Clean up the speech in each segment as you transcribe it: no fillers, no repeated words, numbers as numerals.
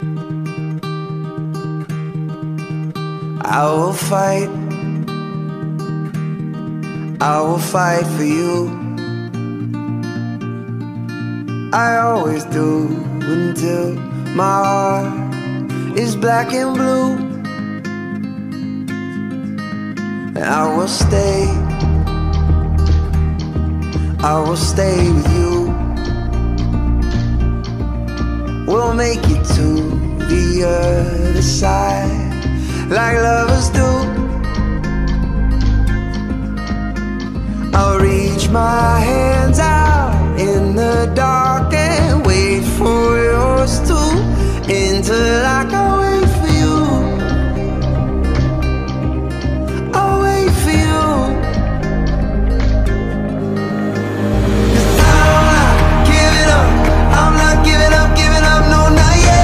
I will fight for you. I always do until my heart is black and blue. I will stay with you. We'll make it to the other side like lovers do. I'll reach my hands out in the dark and wait for yours too, until I can wait for you. I'll wait for you. 'Cause I'm not giving up, I'm not giving up, no, not yet.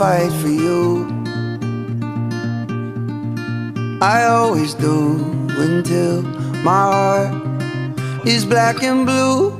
Fight for you. I always do until my heart is black and blue.